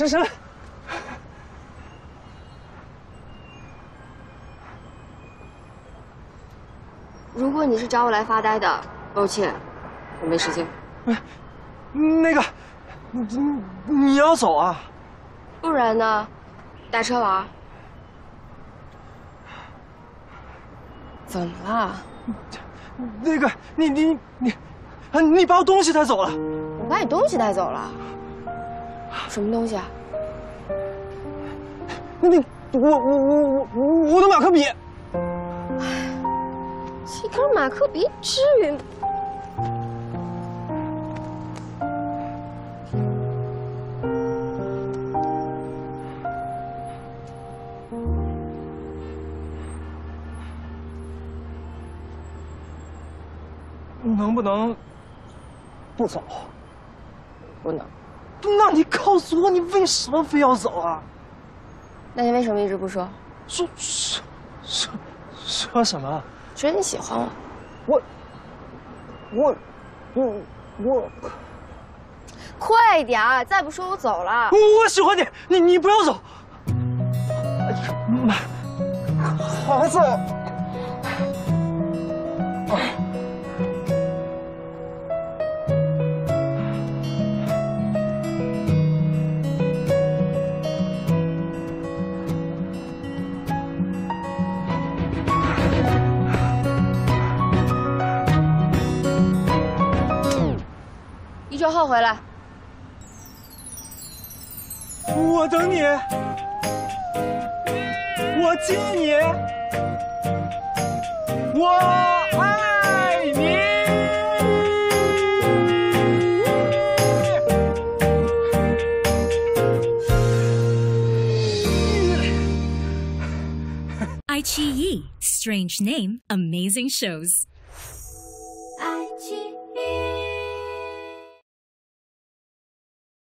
石神。 如果你是找我来发呆的，抱歉，我没时间。那个，你要走啊？不然呢？打车玩？怎么了？那个，你把我东西带走了。我把你东西带走了？什么东西啊？我的马克笔。 一根马克笔至于吗？能不能不走？不能。那你告诉我，你为什么非要走啊？那你为什么一直不说？说什么？ 觉得你喜欢我，我，快点儿！再不说我走了。我喜欢你，你不要走。妈，孩子，1周后回来，我等你，我接你，我爱你。iQIYI Strange Name Amazing Shows。